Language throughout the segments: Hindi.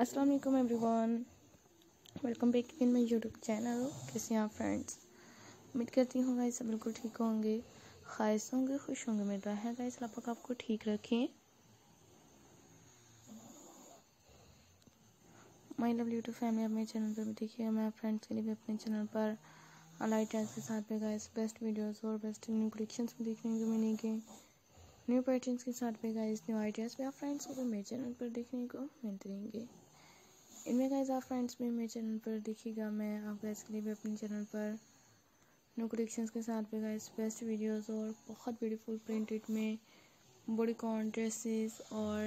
अस्सलाम वालेकुम everyone, welcome back in my YouTube channel. कैसे हैं फ्रेंड्स? उम्मीद करती हूँ गाइस सब बिल्कुल ठीक होंगे, ख़ायस होंगे, खुश होंगे। मेरी दुआ है गाइस अल्लाह पाक आपको ठीक रखें। माई लव यूट्यूब फैमिली, आप मेरे चैनल पर भी देखिए। मैं फ्रेंड्स के लिए भी अपने चैनल पर लाइव टैक्स के साथ में गाइस बेस्ट वीडियोस और बेस्ट न्यू कलेक्शंस भी देखने को मिलेंगे। न्यू पैटर्न्स के साथ में गाइस न्यू आइडियाज़ भी आप फ्रेंड्स को मेरे चैनल पर देखने को मिलते रहेंगे। इनमें गाइस आप फ्रेंड्स भी मेरे चैनल पर देखिएगा। मैं आप गाइस के लिए भी अपने चैनल पर न्यू कलेक्शंस के साथ में गाइस बेस्ट वीडियोस और बहुत ब्यूटीफुल प्रिंटेड में बॉडी कॉन ड्रेसेस और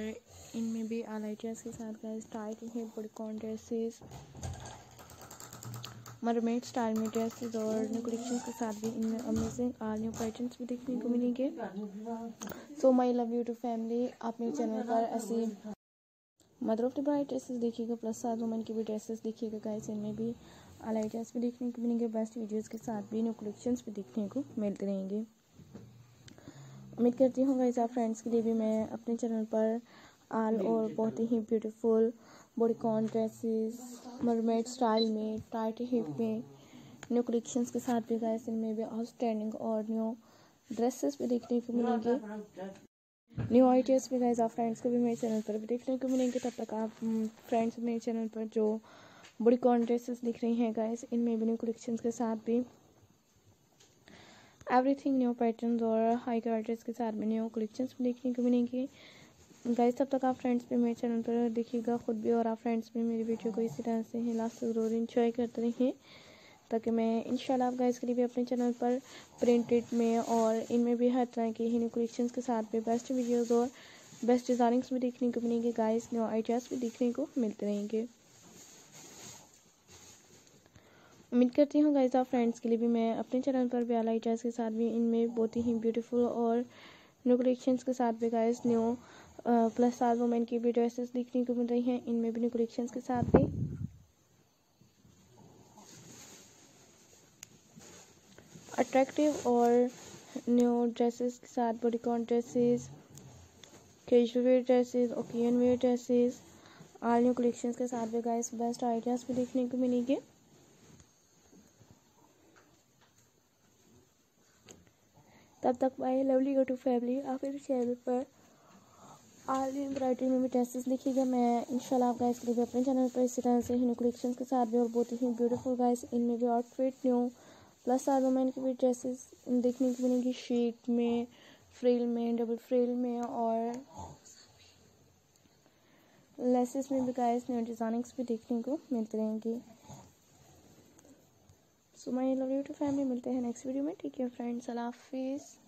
इनमें भी आइडियाज़ के साथ गाइस टाइट हैं bodycon dresses, mermaid style में ड्रेसेस और न्यू कलेक्शन के साथ भी इनमें अमेजिंग आल न्यू पैटर्न्स भी देखने को मिलेंगे। So my love you to family, आप मेरे चैनल पर ऐसे mother of the bride dresses देखिएगा, प्लस साथ वुमेन की भी ड्रेसेस देखिएगा गाइस। इनमें भी आल आइडियाज़ भी देखने को मिलेंगे, बेस्ट वीडियोज़ के साथ भी न्यू कलेक्शंस भी देखने को मिलते रहेंगे। उम्मीद करती हूँ गाइस आप फ्रेंड्स के लिए भी मैं अपने चैनल पर आल और बहुत ही beautiful bodycon dresses mermaid style में टाइट हिप में न्यू कलेक्शंस के साथ भी गाइस इनमें भी आउटस्टैंडिंग और न्यू ड्रेसेस भी देखने को मिलेंगे। न्यू आइडियाज़ भी गाइस आप फ्रेंड्स को भी मेरे चैनल पर भी देखने को मिलेंगे। तब तक आप फ्रेंड्स मेरे चैनल पर जो बॉडीकॉन ड्रेसेस दिख रही हैं गाइस इनमें भी न्यू कलेक्शंस के साथ भी एवरीथिंग न्यू पैटर्न्स और हाई क्वालिटीज के साथ में न्यू कलेक्शंस भी देखने को मिलेंगे गाइस। तब तक आप फ्रेंड्स भी मेरे चैनल पर देखिएगा खुद भी, और आप फ्रेंड्स भी मेरी वीडियो को इसी तरह से लास्ट तक जरूर इंजॉय करते रहें, ताकि मैं इंशाल्लाह आप गाइस के लिए भी अपने चैनल पर प्रिंटेड में और इनमें भी हर तरह के न्यू कलेक्शंस के साथ में बेस्ट वीडियोज़ और बेस्ट डिज़ाइनिंग्स भी देखने को मिलेंगे गाइस। न्यू आइडियाज़ भी देखने को मिलते रहेंगे। उम्मीद करती हूँ गाइस आप फ्रेंड्स के लिए भी मैं अपने चैनल पर भी आल आइडियाज़ के साथ भी इनमें बहुत ही ब्यूटीफुल और न्यू कलेक्शंस के साथ भी guys new plus size women की भी ड्रेसेस देखने को मिल रही हैं। इनमें भी न्यू कलेक्शंस के साथ भी अट्रैक्टिव और न्यू ड्रेसेस के साथ bodycon dresses, casual wear dresses, occasion wear dresses all new collections के साथ भी गाइस बेस्ट आइडियाज़ भी देखने को मिलेंगे। तब तक my lovely go to family, आप मेरे चैनल पर आल न्यू वैरायटी में भी ड्रेसेस देखिएगा। मैं इंशाल्लाह आप गाइस के लिए भी अपने चैनल पर इसी तरह से न्यू कलेक्शंस के साथ भी और बहुत ही ब्यूटीफुल गाइस इनमें भी outfit new plus size women की भी ड्रेसेस देखने को मिलेंगी, शीट में, फ्रिल में, डबल फ्रिल में और लेसेस में भी गाइस न्यू डिज़ाइनिंग्स भी देखने को मिलते रहेंगी। So my love you to family, मिलते हैं नेक्स्ट वीडियो में। ठीक है फ्रेंड्स, अल्लाह हाफिज़।